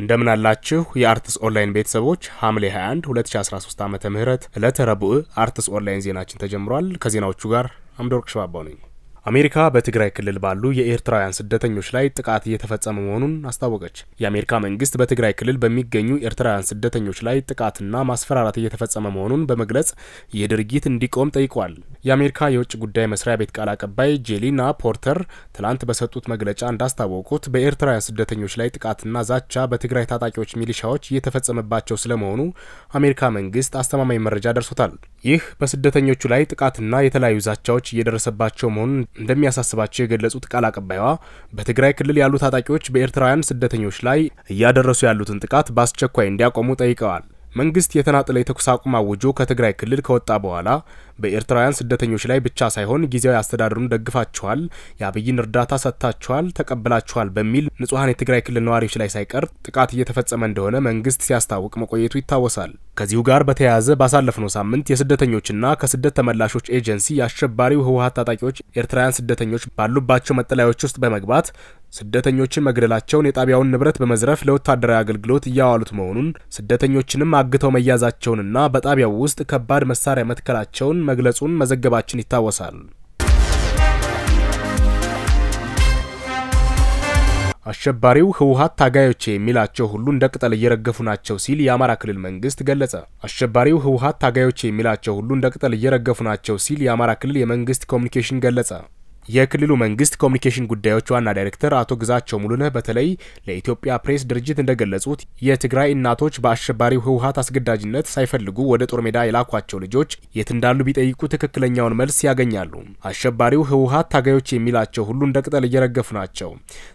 እንደምን አላችሁ የአርትስ ኦንላይን ቤተሰቦች ሐምሌ 21 2013 ዓመተ ምህረት ለተረቡዕ አርትስ ኦንላይን ዜናችን ተጀምሯል ከዜናዎቹ ጋር አምዶርክ ሸባባው ነኝ አሜሪካ በትግራይ ክልል ባሉ የኤርትራውያን ስደተኞች ላይ ጥቃት እየተፈጸመ መሆኑን አስታወቀች የአሜሪካ መንግስት በትግራይ ክልል በሚገኙ ኤርትራውያን ስደተኞች ላይ ጥቃትና ማስፈራራት እየተፈጸመ መሆኑን በመግለጽ የድርጊት እንዲቆም ጠይቋል የአሜሪካ የውጭ ጉዳይ መስሪያ ቤት ቃል አቀባይ ጄሊና ፖርተር ትላንት በሰጡት መግለጫ እንዳስታወቁት በኤርትራውያን ስደተኞች ላይ ጥቃትና ዛቻ በትግራይ ታጣቂዎች ሚሊሻዎች እየተፈጸመባቸው ስለመሆኑ አሜሪካ መንግስት አስተማማኝ መረጃ ደርሶታል ይህ በስደተኞቹ ላይ ጥቃትና የተለያዩ ዛቻዎች እየደረሰባቸው መሆኑን እንደሚያሳስባቸው የገለጹት ቃል አቀባይዋ በትግራይ ክልል ያሉ ታጣቂዎች በኤርትራውያን ስደተኞች ላይ እያደረሱ ያሉትን ጥቃት በአስቸኳይ እንዲያቆሙ ጠይቀዋል። መንግስት የተናጠለ የተኩስ አቁም አውጆ ከትግራይ ክልል ከወጣ በኋላ በኤርትራውያን ስደተኞች ላይ ብቻ ሳይሆን ጊዜያዊ አስተዳደሩን ደግፋቸዋል ያብይን እርዳታ ሰጣቸዋል ተቀበላቸዋል በሚል ንጹሃን የትግራይ ክልል ነዋሪዎች ላይ ሳይቀር ጥቃት እየተፈጸመ እንደሆነ መንግስት ሲያስታውቅ መቆየቱ ይታወሳል ከዚሁ ጋር በተያያዘ ባሳለፍነው ሳምንት የስደተኞችና ከስደት ተመላሾች ኤጀንሲ ያሸባሪው ህወሓት ታጣቂዎች ኤርትራውያን ስደተኞች ባሉባቸው መጠለያዎች ውስጥ በመግባት ስደተኞችን መግደላቸውን የጣቢያውን ንብረት በመዝረፍ ለወታደራዊ አገልግሎት ያዋሉት መሆኑን ስደተኞችንም አግተው መያዛቸውንና በጣቢያው ውስጥ ከባድ መሳሪያ መትከላቸውን መግለጹን መዘገባችን ይታወሳል አሸባሪው ህወሓት ታጋዮች የሚላቸው ሁሉ እንደቅጠል እየረገፉ ናቸው ሲል የአማራ ክልል መንግስት ገለጸ አሸባሪው ህወሓት ታጋዮች የሚላቸው ሁሉ እንደቅጠል እየረገፉ ናቸው ሲል የአማራ ክልል የመንግስት ኮሙኒኬሽን ገለጸ የክልሉ መንግስት ኮሙኒኬሽን ጉዳዮች ዋና ዳይሬክተር አቶ ግዛቸው ሙሉነህ በተለይ ለኢትዮጵያ ፕሬስ ድርጅት እንደገለጹት የትግራይ እናቶች በአሸባሪው ህወሓት አስገዳጅነት ሳይፈልጉ ወደ ጦር ሜዳ የላኳቸው ልጆች የት እንዳሉ ቢጠይቁ ትክክለኛውን መልስ ያገኛሉ አሸባሪው ህወሓት ታጋዮች የሚላቸው ሁሉ እንደቅጠል እየረገፉ ናቸው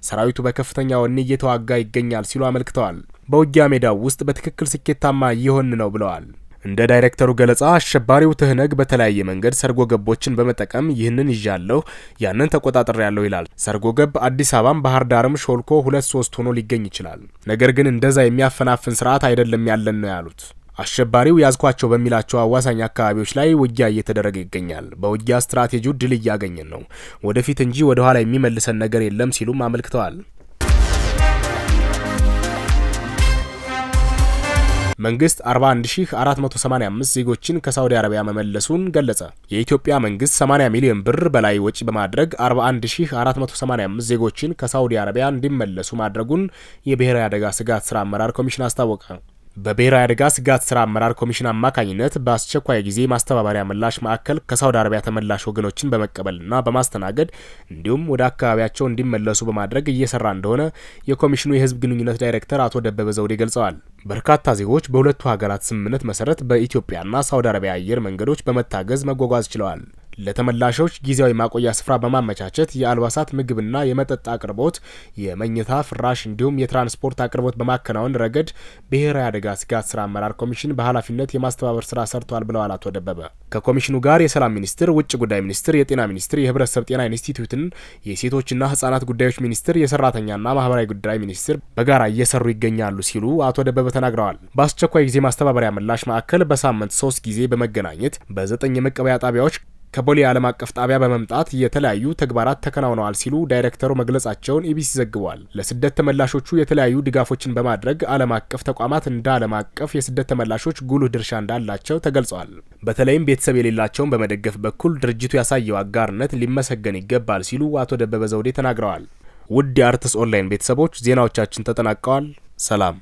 ሰራዊቱ በከፍተኛ ወኔ እየተዋጋ ይገኛል ሲሉ አመልክተዋል በውጊያ ሜዳው ውስጥ በትክክል ስኬታማ ይሆን ነው ብለዋል እንደ ዳይሬክተሩ ገለጻ አሸባሪው ተህነግ በተለያየ መንገድ ሰርጎ ገቦችን በመጠቀም ይህንን ይያለው ያንን ተቆጣጣሪ ያለው ይላል ሰርጎ ገብ አዲስ አበባም ባህር ዳርም ሾልኮ 2-3 ሆኖ ሊገኝ ይችላል ነገር ግን እንደዛ የሚያፈናፍን ስርዓት አይደለም ያለን ነው ያሉት አሸባሪው ያዝኳቸው በሚላቸው አዋሳኝ አካባቢዎች ላይ ውጊያ እየተደረገ ይገኛል በውጊያ ስትራቴጂው ድል እያገኘን ነው ወደፊት እንጂ ወደ ኋላ የሚመልሰን ነገር የለም ሲሉም አመልክተዋል መንግስት 41485 ዜጎችን ከሳውዲ አረቢያ መመለሱን ገለጸ። የኢትዮጵያ መንግስት 80 ሚሊዮን ብር በላይ ወጪ በማድረግ 41485 ዜጎችን ከሳውዲ አረቢያ እንዲመለሱ ማድረጉን የብሔራዊ አደጋ ስጋት ስራ አመራር ኮሚሽን አስታወቀ። በብሔራዊ አደጋ ስጋት ስራ አመራር ኮሚሽን አማካኝነት በአስቸኳይ ጊዜ ማስተባበሪያ ምላሽ ማዕከል ከሳውዲ አረቢያ ተመላሽ ወገኖችን በመቀበልና በማስተናገድ እንዲሁም ወደ አካባቢያቸው እንዲመለሱ በማድረግ እየሰራ እንደሆነ የኮሚሽኑ የህዝብ ግንኙነት ዳይሬክተር አቶ ደበበ ዘውዴ ገልጸዋል። በርካታ ዜጎች በሁለቱ ሀገራት ስምምነት መሰረት በኢትዮጵያና ሳውዲ አረቢያ አየር መንገዶች በመታገዝ መጓጓዝ ችለዋል። ለተመላሾች ጊዜያዊ ማቆያ ስፍራ በማመቻቸት የአልባሳት ምግብና የመጠጥ አቅርቦት የመኝታ ፍራሽ እንዲሁም የትራንስፖርት አቅርቦት በማከናወን ረገድ ብሔራዊ አደጋ ስጋት ስራ አመራር ኮሚሽን በኃላፊነት የማስተባበር ስራ ሰርቷል ብለዋል አቶ ደበበ። ከኮሚሽኑ ጋር የሰላም ሚኒስትር፣ ውጭ ጉዳይ ሚኒስትር፣ የጤና ሚኒስትር፣ የህብረተሰብ ጤና ኢንስቲትዩትን፣ የሴቶችና ህጻናት ጉዳዮች ሚኒስትር፣ የሰራተኛና ማህበራዊ ጉዳይ ሚኒስትር በጋራ እየሰሩ ይገኛሉ ሲሉ አቶ ደበበ ተናግረዋል። በአስቸኳይ ጊዜ ማስተባበሪያ ምላሽ ማዕከል በሳምንት 3 ጊዜ በመገናኘት በ9 የመቀበያ ጣቢያዎች ከቦሌ ዓለም አቀፍ ጣቢያ በመምጣት የተለያዩ ተግባራት ተከናውነዋል ሲሉ ዳይሬክተሩ መግለጻቸውን ኢቢሲ ዘግቧል። ለስደት ተመላሾቹ የተለያዩ ድጋፎችን በማድረግ ዓለም አቀፍ ተቋማት እንደ ዓለም አቀፍ የስደት ተመላሾች ጉልህ ድርሻ እንዳላቸው ተገልጿል። በተለይም ቤተሰብ የሌላቸውን በመደገፍ በኩል ድርጅቱ ያሳየው አጋርነት ሊመሰገን ይገባል ሲሉ አቶ ደበበ ዘውዴ ተናግረዋል። ውድ የአርትስ ኦንላይን ቤተሰቦች ዜናዎቻችን ተጠናቀዋል። ሰላም